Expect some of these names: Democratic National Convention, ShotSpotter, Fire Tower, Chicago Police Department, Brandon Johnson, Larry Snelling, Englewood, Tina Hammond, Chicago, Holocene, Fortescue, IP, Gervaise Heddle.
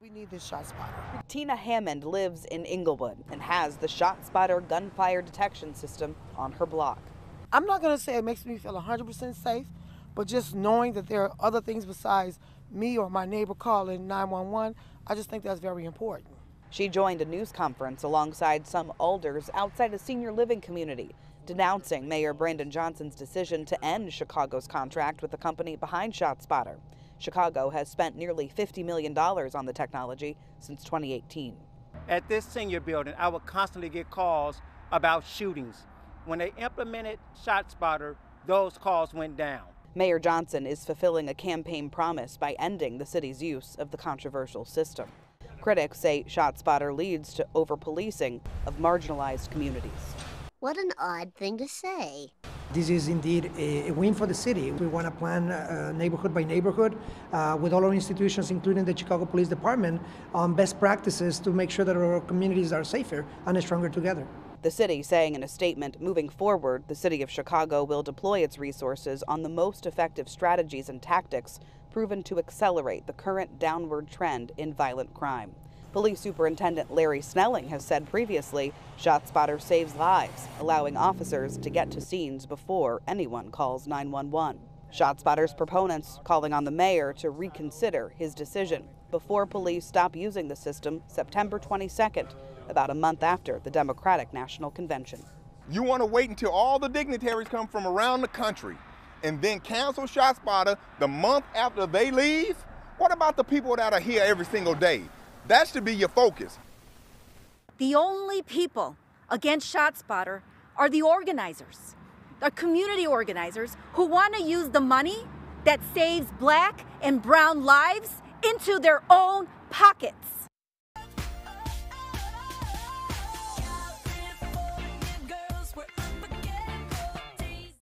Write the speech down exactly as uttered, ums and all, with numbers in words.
We need the ShotSpotter. Tina Hammond lives in Englewood and has the ShotSpotter gunfire detection system on her block. I'm not going to say it makes me feel one hundred percent safe, but just knowing that there are other things besides me or my neighbor calling nine one one, I just think that's very important. She joined a news conference alongside some alders outside a senior living community, denouncing Mayor Brandon Johnson's decision to end Chicago's contract with the company behind ShotSpotter. Chicago has spent nearly fifty million dollars on the technology since twenty eighteen. At this senior building, I would constantly get calls about shootings. When they implemented ShotSpotter, those calls went down. Mayor Johnson is fulfilling a campaign promise by ending the city's use of the controversial system. Critics say ShotSpotter leads to over-policing of marginalized communities. What an odd thing to say. This is indeed a win for the city. We want to plan uh, neighborhood by neighborhood uh, with all our institutions, including the Chicago Police Department, on best practices to make sure that our communities are safer and stronger together. The city saying in a statement, moving forward, the city of Chicago will deploy its resources on the most effective strategies and tactics proven to accelerate the current downward trend in violent crime. Police Superintendent Larry Snelling has said previously, ShotSpotter saves lives, allowing officers to get to scenes before anyone calls nine one one. ShotSpotter's proponents calling on the mayor to reconsider his decision before police stop using the system September twenty-second, about a month after the Democratic National Convention. You want to wait until all the dignitaries come from around the country and then cancel ShotSpotter the month after they leave? What about the people that are here every single day? That should be your focus. The only people against ShotSpotter are the organizers, the community organizers who want to use the money that saves black and brown lives into their own pockets.